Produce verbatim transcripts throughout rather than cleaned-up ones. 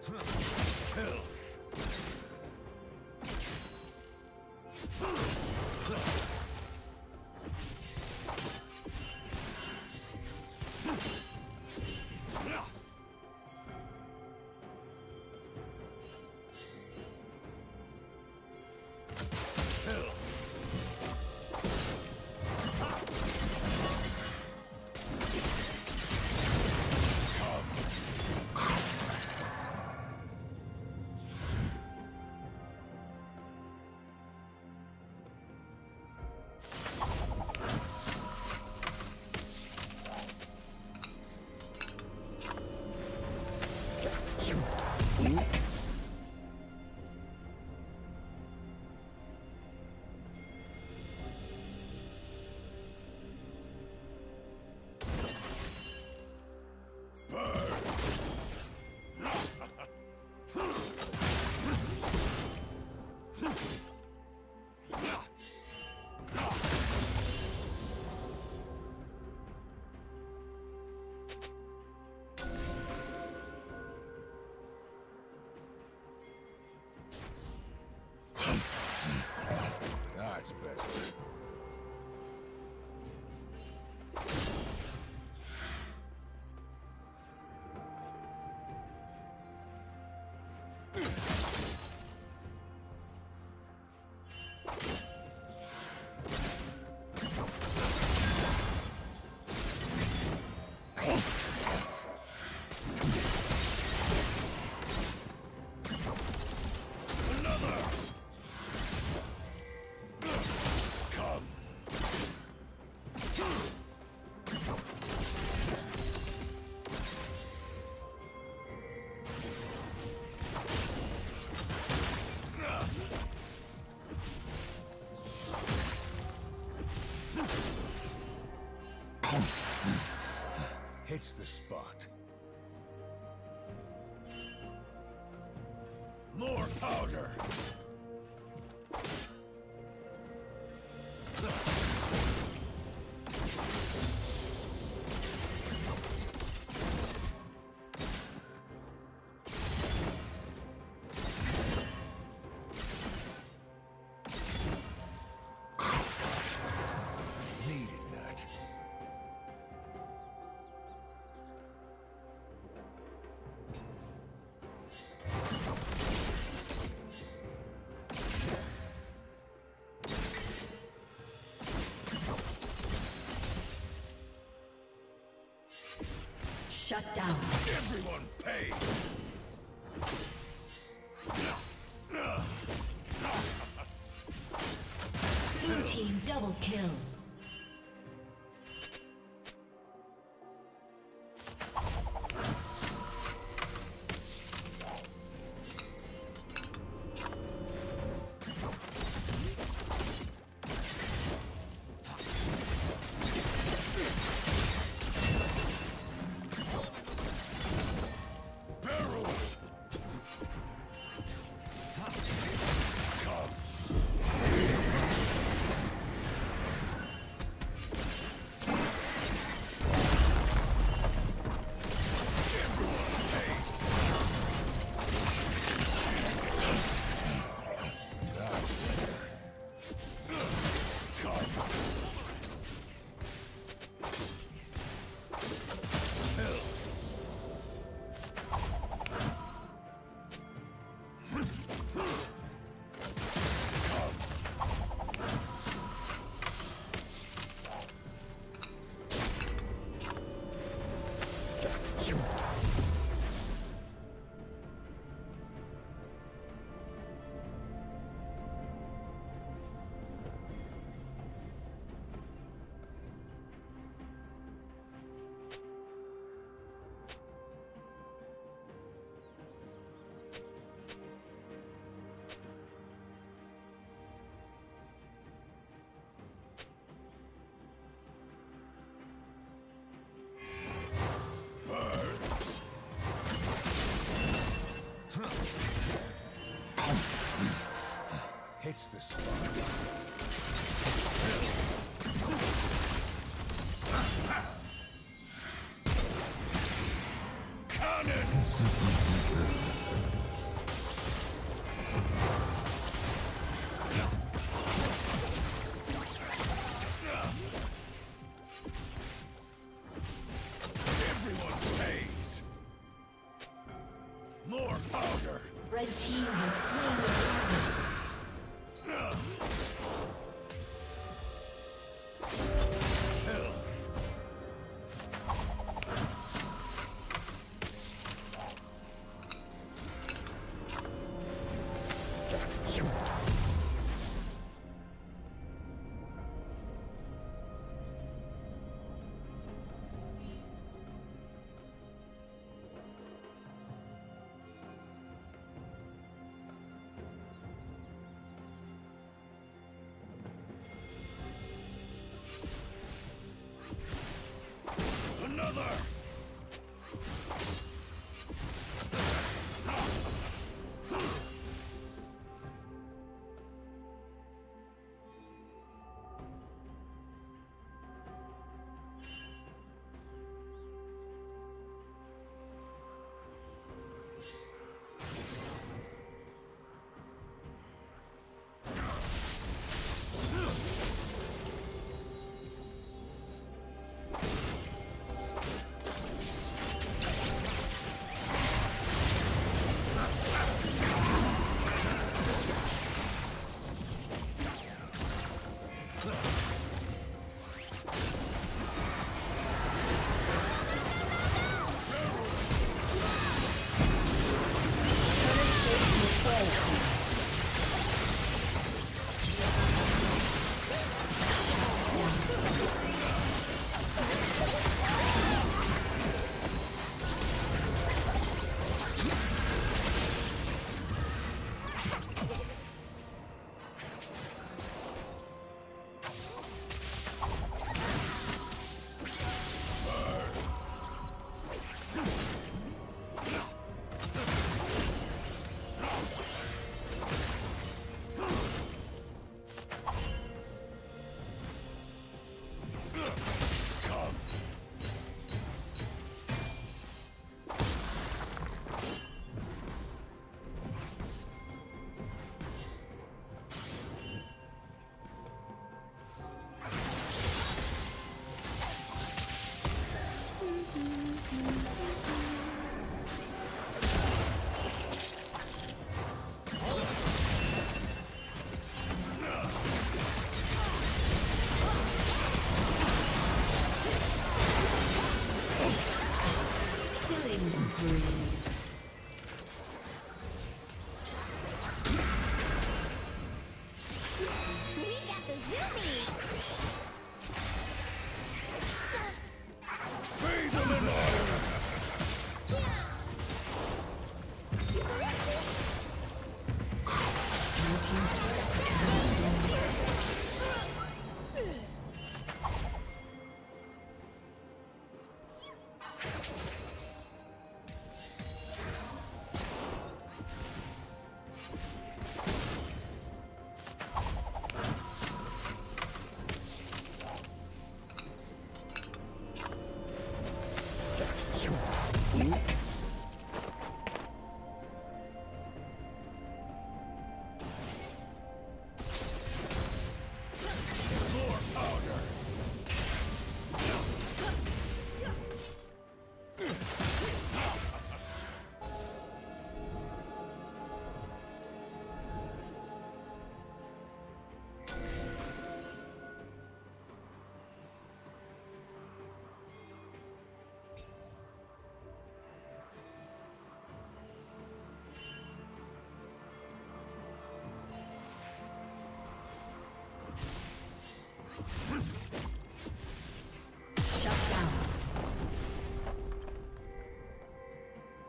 That's better. Hits the spot. More powder! Shut down. Everyone pays. Blue team double kill. It's the spot. Cannons! More powder! Red team has slain the dragon.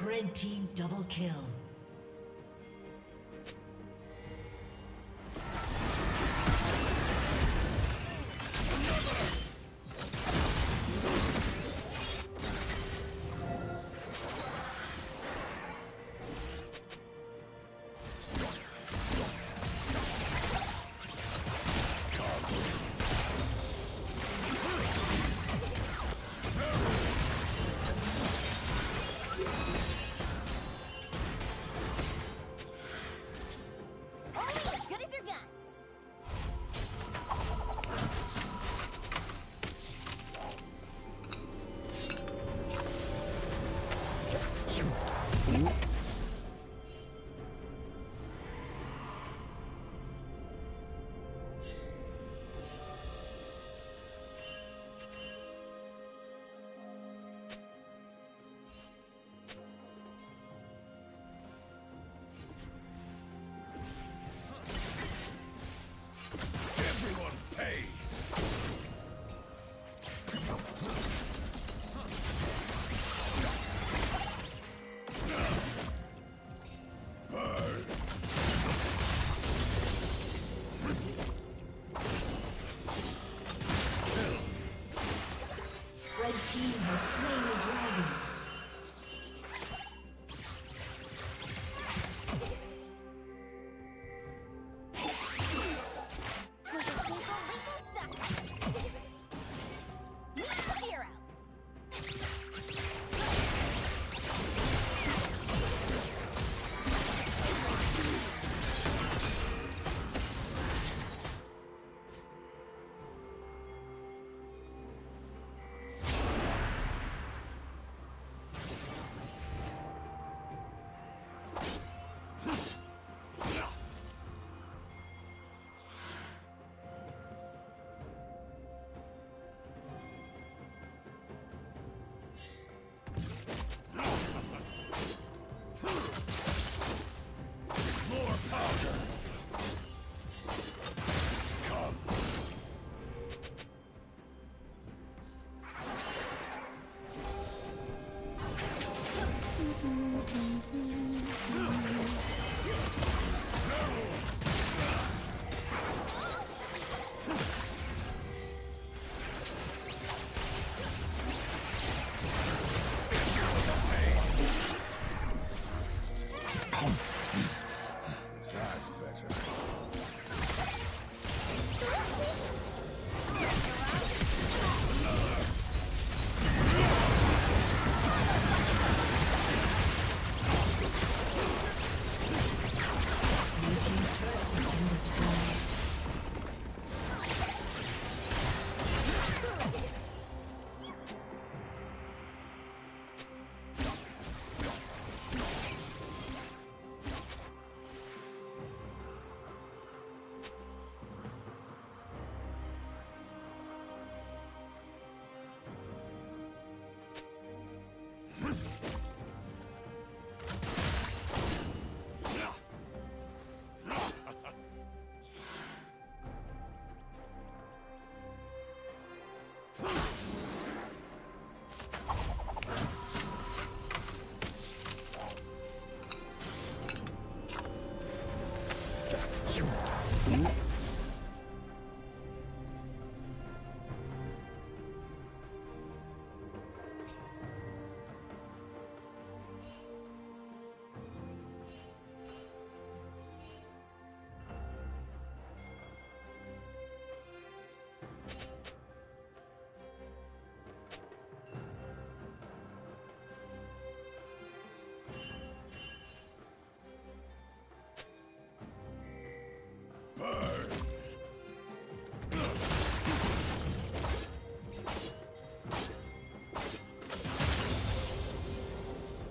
Red team double kill.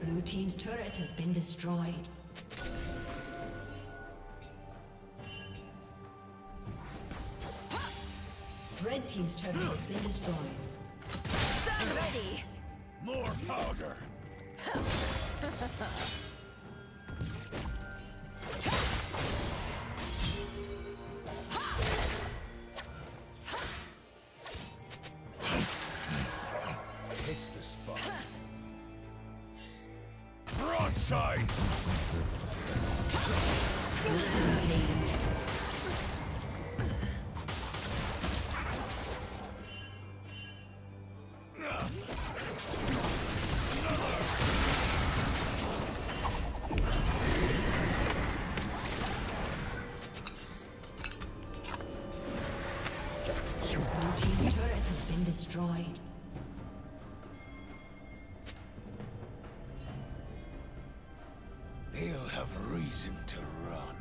Blue team's turret has been destroyed. Red team's turret has been destroyed. Stop ready! More powder! He'll have reason to run.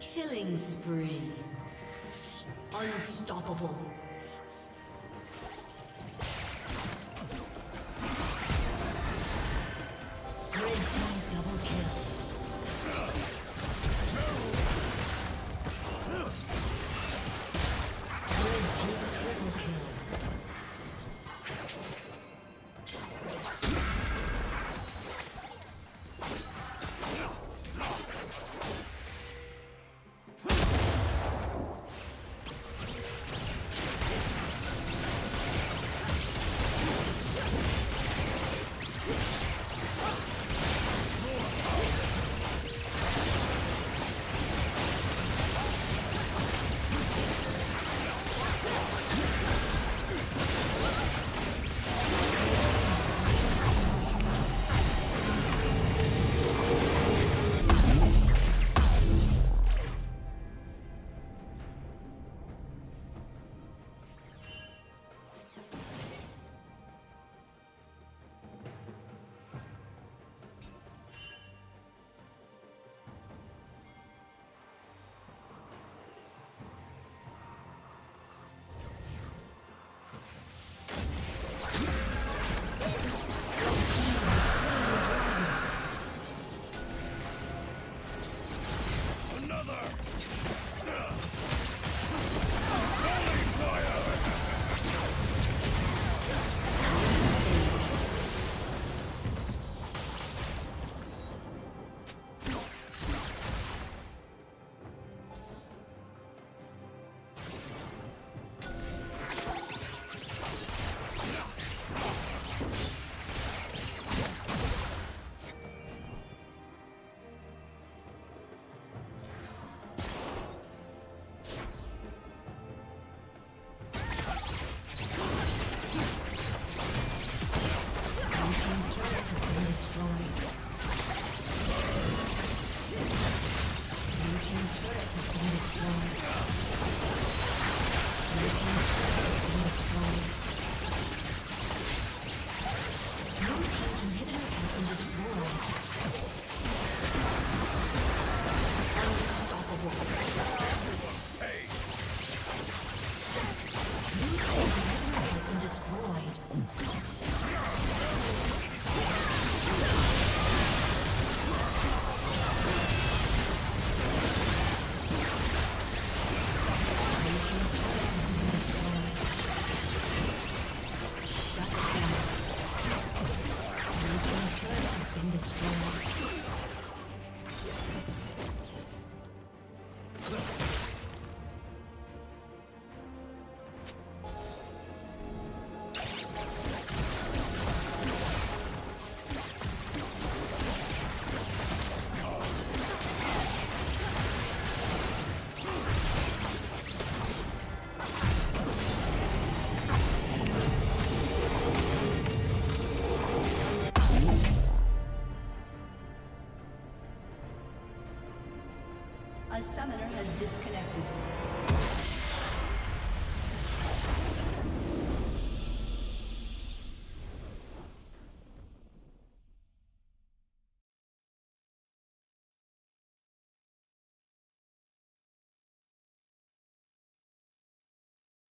Killing spree. Unstoppable. summoner has disconnected.